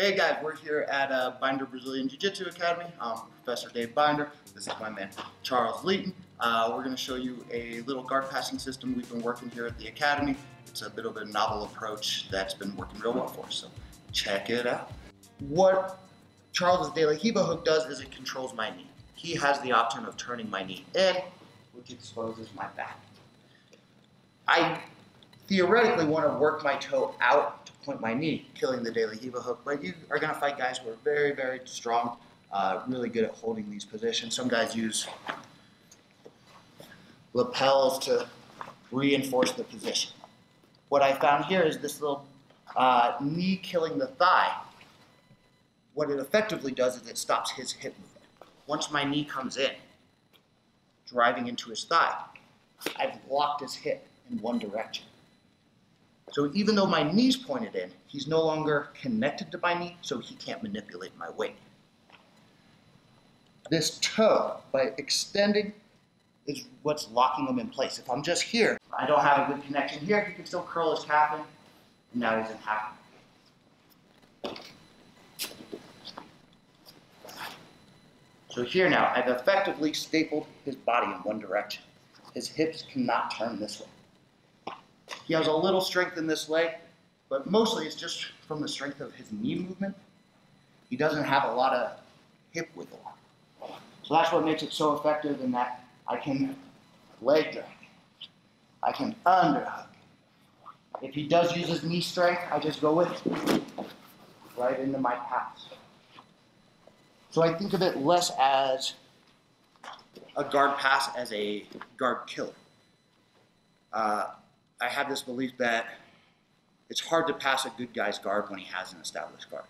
Hey guys, we're here at Binder Brazilian Jiu Jitsu Academy. I'm Professor Dave Binder. This is my man Charles Leeton. We're going to show you a little guard passing system we've been working here at the Academy. It's a bit of a novel approach that's been working real well for us, so check it out. What Charles' De La Riva hook does is it controls my knee. He has the option of turning my knee in, which exposes my back. I theoretically want to work my toe out to point my knee, killing the De La Riva hook, but you are going to fight guys who are very, very strong, really good at holding these positions. Some guys use lapels to reinforce the position. What I found here is this little knee killing the thigh. What it effectively does is it stops his hip movement. Once my knee comes in, driving into his thigh, I've locked his hip in one direction. So even though my knee's pointed in, he's no longer connected to my knee, so he can't manipulate my weight. This toe, by extending, is what's locking him in place. If I'm just here, I don't have a good connection here, he can still curl his calf in, and now he's in half. So here now, I've effectively stapled his body in one direction. His hips cannot turn this way. He has a little strength in this leg, but mostly it's just from the strength of his knee movement. He doesn't have a lot of hip wiggle. So that's what makes it so effective, in that I can leg drag. I can underhook. If he does use his knee strength, I just go with it right into my pass. So I think of it less as a guard pass as a guard killer. I have this belief that it's hard to pass a good guy's guard when he has an established guard.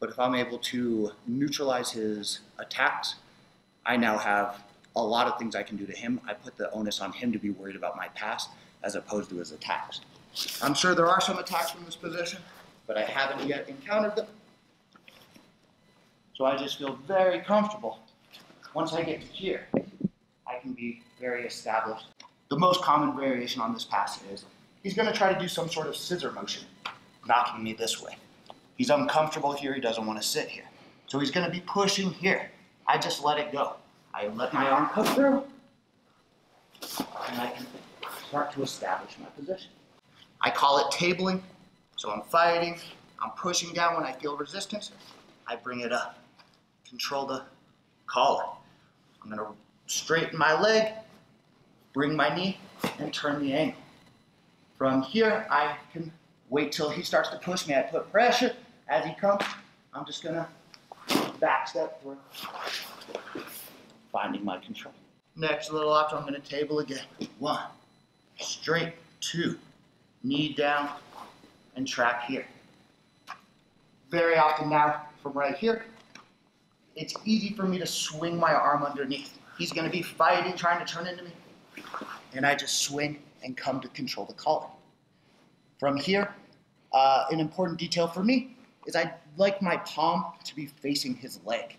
But if I'm able to neutralize his attacks, I now have a lot of things I can do to him. I put the onus on him to be worried about my pass as opposed to his attacks. I'm sure there are some attacks from this position, but I haven't yet encountered them. So I just feel very comfortable. Once I get to here, I can be very established. The most common variation on this pass is he's going to try to do some sort of scissor motion, knocking me this way. He's uncomfortable here. He doesn't want to sit here. So he's going to be pushing here. I just let it go. I let my arm come through, and I can start to establish my position. I call it tabling. So I'm fighting. I'm pushing down when I feel resistance. I bring it up. Control the collar. I'm going to straighten my leg, bring my knee, and turn the angle. From here, I can wait till he starts to push me. I put pressure. As he comes, I'm just gonna back step through, finding my control. Next little option, I'm gonna table again. One, straight, two, knee down, and trap here. Very often now, from right here, it's easy for me to swing my arm underneath. He's gonna be fighting, trying to turn into me, and I just swing and come to control the collar. From here, an important detail for me is I like my palm to be facing his leg.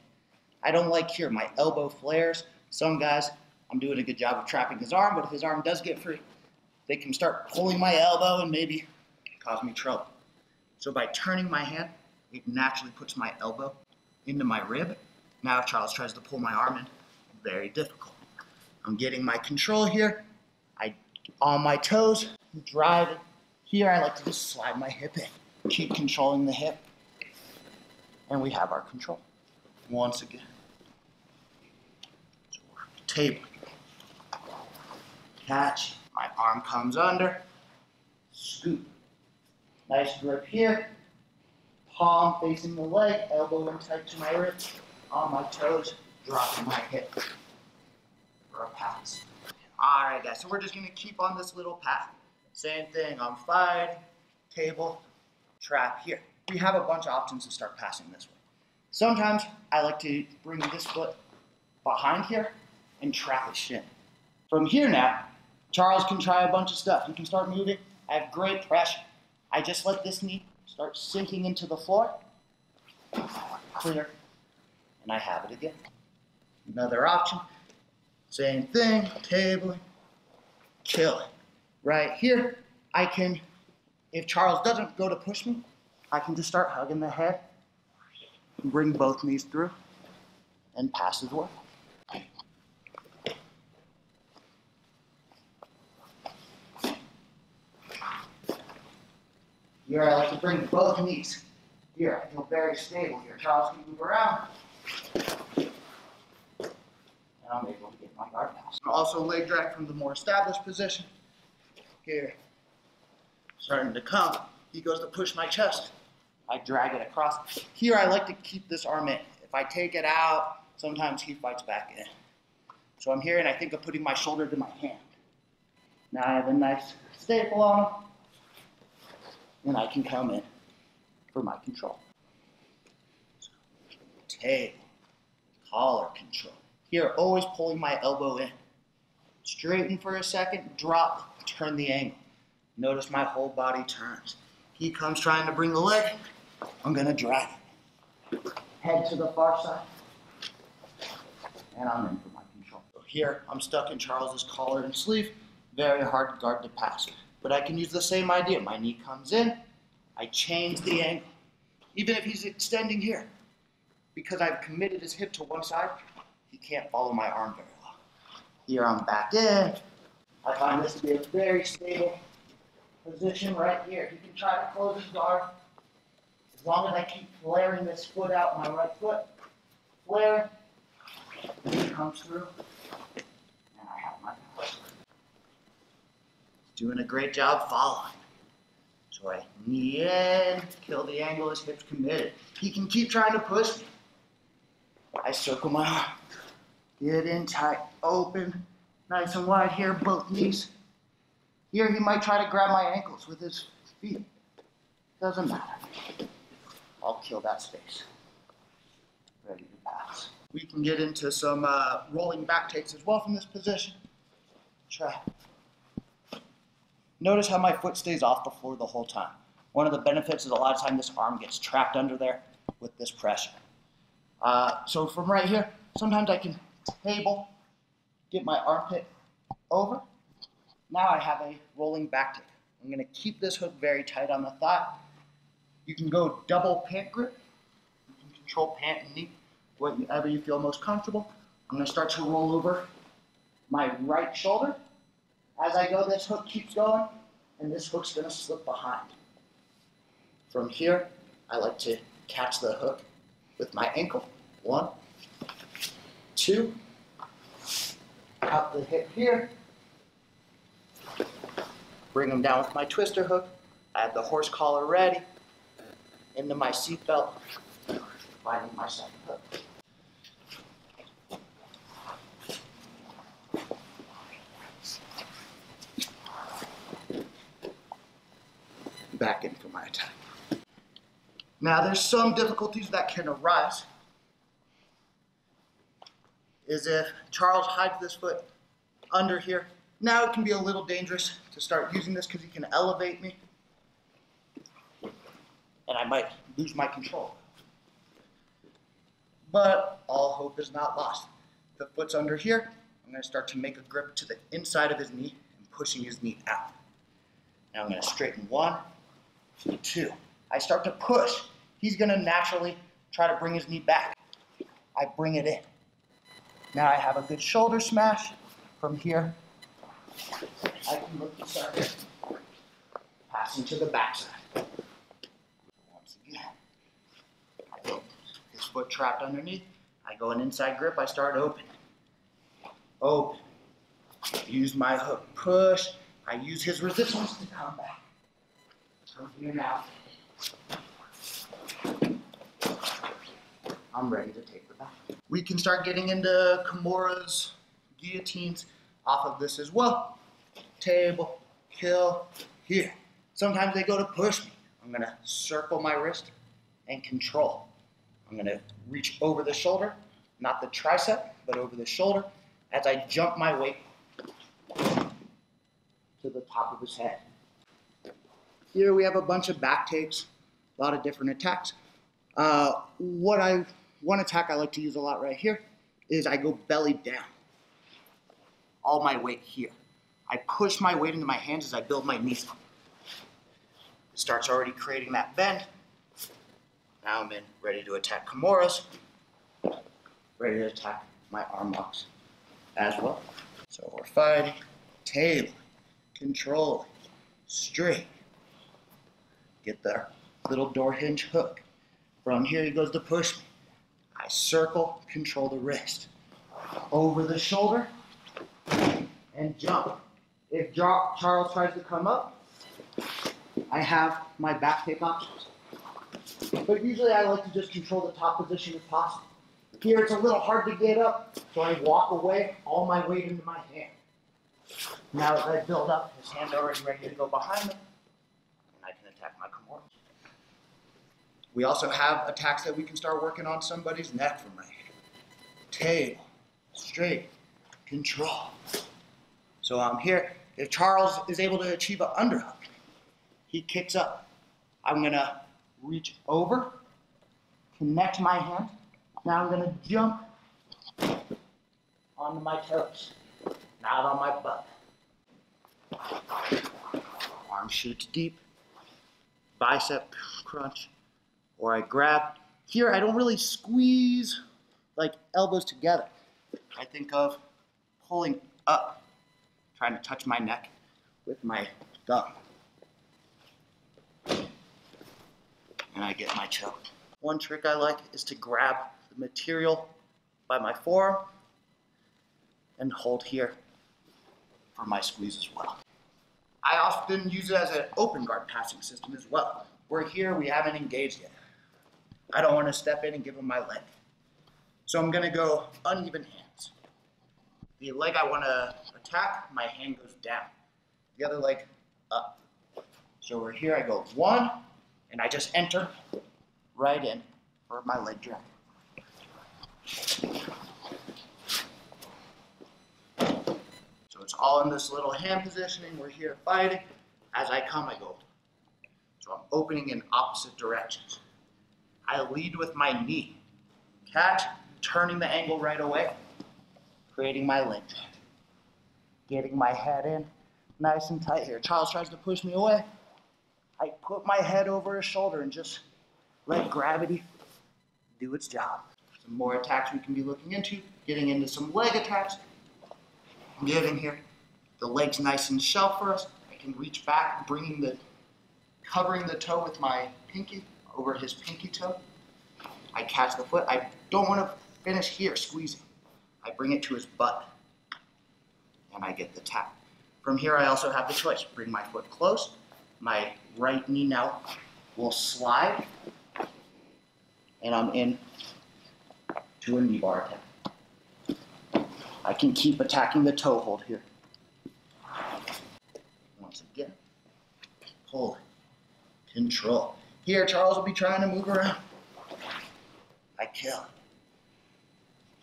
I don't like here, my elbow flares. Some guys, I'm doing a good job of trapping his arm, but if his arm does get free, they can start pulling my elbow and maybe cause me trouble. So by turning my hand, it naturally puts my elbow into my rib. Now if Charles tries to pull my arm in, very difficult. I'm getting my control here. On my toes, drive it. Here I like to just slide my hip in. Keep controlling the hip. And we have our control. Once again. So we're tabling. Catch. My arm comes under. Scoop. Nice grip here. Palm facing the leg. Elbow in tight to my ribs. On my toes. Dropping my hip. For a pass. All right, guys, so we're just going to keep on this little path. Same thing, I'm fired, table, trap here. We have a bunch of options to start passing this way. Sometimes I like to bring this foot behind here and trap his shin. From here now, Charles can try a bunch of stuff. He can start moving. I have great pressure. I just let this knee start sinking into the floor. Clear. And I have it again. Another option. Same thing, tabling, killing. Right here, I can, if Charles doesn't go to push me, I can just start hugging the head and bring both knees through and pass as well. Here I like to bring both knees. Here, I feel very stable here. Charles can move around. And I'm able to get my guard passed. Also leg drag from the more established position. Here, starting to come. He goes to push my chest. I drag it across. Here I like to keep this arm in. If I take it out, sometimes he fights back in. So I'm here and I think of putting my shoulder to my hand. Now I have a nice staple on. And I can come in for my control. So, tail, collar control. Here, always pulling my elbow in. Straighten for a second, drop, turn the angle. Notice my whole body turns. He comes trying to bring the leg. I'm gonna drive it. Head to the far side. And I'm in for my control. So here, I'm stuck in Charles's collar and sleeve. Very hard guard to pass. But I can use the same idea. My knee comes in, I change the angle. Even if he's extending here, because I've committed his hip to one side, he can't follow my arm very well. Here I'm back in. I find this to be a very stable position right here. He can try to close his guard. As long as I keep flaring this foot out, my right foot, flare, he comes through, and I have my balance. Doing a great job following. So I knee in, kill the angle, his hip's committed. He can keep trying to push me. I circle my arm. Get in tight, open, nice and wide here, both knees. Here he might try to grab my ankles with his feet. Doesn't matter. I'll kill that space. Ready to pass. We can get into some rolling back takes as well from this position. Try. Notice how my foot stays off the floor the whole time. One of the benefits is a lot of time this arm gets trapped under there with this pressure. So from right here, sometimes I can table, get my armpit over. Now I have a rolling back take. I'm gonna keep this hook very tight on the thigh. You can go double pant grip. You can control pant and knee, whatever you feel most comfortable. I'm gonna start to roll over my right shoulder. As I go, this hook keeps going, and this hook's gonna slip behind. From here, I like to catch the hook with my ankle. One, two, out the hip here. Bring them down with my twister hook. I have the horse collar ready. Into my seat belt, finding my second hook. Back in for my attack. Now there's some difficulties that can arise is if Charles hides this foot under here. Now it can be a little dangerous to start using this because he can elevate me and I might lose my control. But all hope is not lost. The foot's under here. I'm going to start to make a grip to the inside of his knee and pushing his knee out. Now I'm going to straighten one, two. I start to push. He's going to naturally try to bring his knee back. I bring it in. Now I have a good shoulder smash. From here, I can look to start passing to the backside. Once again, I go his foot trapped underneath. I go an inside grip. I start open. Open. Use my hook. Push. I use his resistance to come back. So here now, I'm ready to take the back. We can start getting into Kimura's guillotines off of this as well. Table, kill, here. Sometimes they go to push me. I'm gonna circle my wrist and control. I'm gonna reach over the shoulder, not the tricep, but over the shoulder as I jump my weight to the top of his head. Here we have a bunch of back takes, a lot of different attacks. One attack I like to use a lot right here is I go belly down. All my weight here. I push my weight into my hands as I build my knees up. It starts already creating that bend. Now I'm in, ready to attack Kimuras, ready to attack my arm locks as well. So we're fighting, table, control, straight. Get the little door hinge hook. From here he goes to push me. I circle, control the wrist. Over the shoulder and jump. If Charles tries to come up, I have my back kick options. But usually I like to just control the top position if possible. Here it's a little hard to get up, so I walk away, all my weight into my hand. Now as I build up, his hand already ready to go behind me, and I can attack my Kimuras. We also have attacks that we can start working on somebody's neck from right here. Tail, straight, control. So I'm here. If Charles is able to achieve an underhook, he kicks up. I'm gonna reach over, connect my hand. Now I'm gonna jump onto my toes, not on my butt. Arm shoots deep, bicep crunch, or I grab. Here I don't really squeeze like elbows together. I think of pulling up, trying to touch my neck with my thumb. And I get my choke. One trick I like is to grab the material by my forearm and hold here for my squeeze as well. I often use it as an open guard passing system as well. We're here, we haven't engaged yet. I don't want to step in and give him my leg. So I'm gonna go uneven hands. The leg I wanna attack, my hand goes down. The other leg up. So we're here, I go one, and I just enter right in for my leg drag. So it's all in this little hand positioning. We're here fighting. As I come, I go. So I'm opening in opposite directions. I lead with my knee. Catch, turning the angle right away, creating my leg drag. Getting my head in nice and tight here. Charles tries to push me away. I put my head over his shoulder and just let gravity do its job. Some more attacks we can be looking into, getting into some leg attacks. I'm getting here. The leg's nice and shelved for us. I can reach back, covering the toe with my pinky over his pinky toe. I catch the foot. I don't want to finish here squeezing. I bring it to his butt and I get the tap. From here I also have the choice. Bring my foot close. My right knee now will slide, and I'm in to a knee bar attack. I can keep attacking the toe hold here. Once again, pull, control. Here, Charles will be trying to move around. I kill.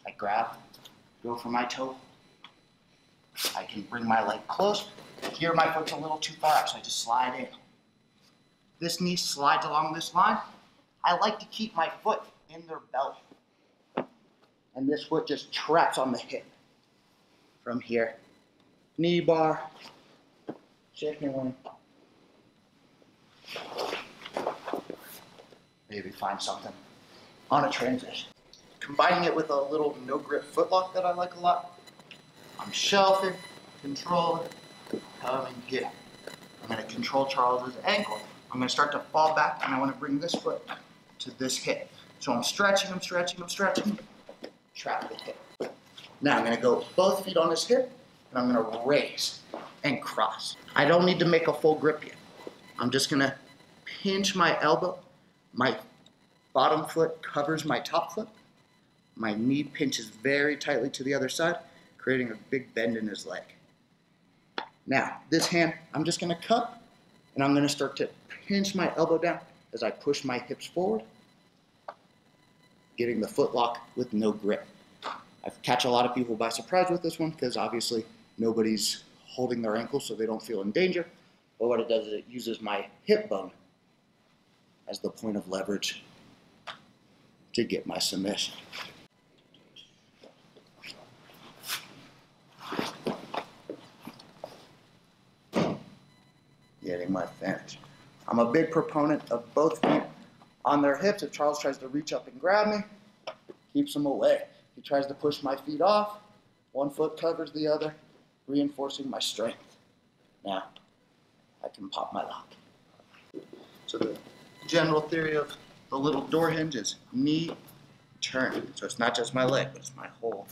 I grab, go for my toe. I can bring my leg close. Here, my foot's a little too far out, so I just slide in. This knee slides along this line. I like to keep my foot in their belly. And this foot just traps on the hip. From here, knee bar, chicken wing. Maybe find something on a transition. Combining it with a little no-grip footlock that I like a lot. I'm shelving, controlling. Coming here. I'm going to control Charles's ankle. I'm going to start to fall back, and I want to bring this foot to this hip. So I'm stretching, I'm stretching, I'm stretching. Trap the hip. Now I'm going to go both feet on his hip, and I'm going to raise and cross. I don't need to make a full grip yet. I'm just going to pinch my elbow. My bottom foot covers my top foot. My knee pinches very tightly to the other side, creating a big bend in his leg. Now, this hand, I'm just going to cup, and I'm going to start to pinch my elbow down as I push my hips forward, getting the foot lock with no grip. I catch a lot of people by surprise with this one because obviously nobody's holding their ankle so they don't feel in danger. But what it does is it uses my hip bone as the point of leverage to get my submission. Getting my finish. I'm a big proponent of both feet on their hips. If Charles tries to reach up and grab me, keeps him away. He tries to push my feet off. One foot covers the other, reinforcing my strength. Now, I can pop my lock. So the general theory of the little door hinge is knee turn. So it's not just my leg, but it's my whole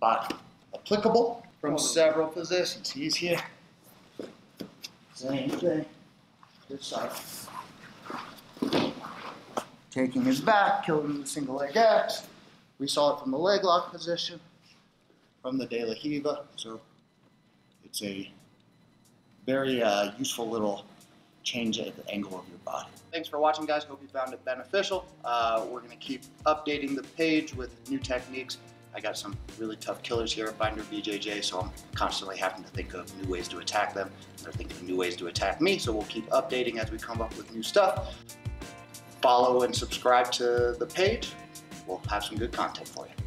body. Applicable from several positions. He's here. Same thing. This side. Taking his back, killed him with single leg X. We saw it from the leg lock position, from the De La Riva. So it's a very useful little change at the angle of your body. Thanks for watching, guys. Hope you found it beneficial. We're going to keep updating the page with new techniques. I got some really tough killers here at Binder BJJ, so I'm constantly having to think of new ways to attack them. They're thinking of new ways to attack me, so we'll keep updating as we come up with new stuff. Follow and subscribe to the page. We'll have some good content for you.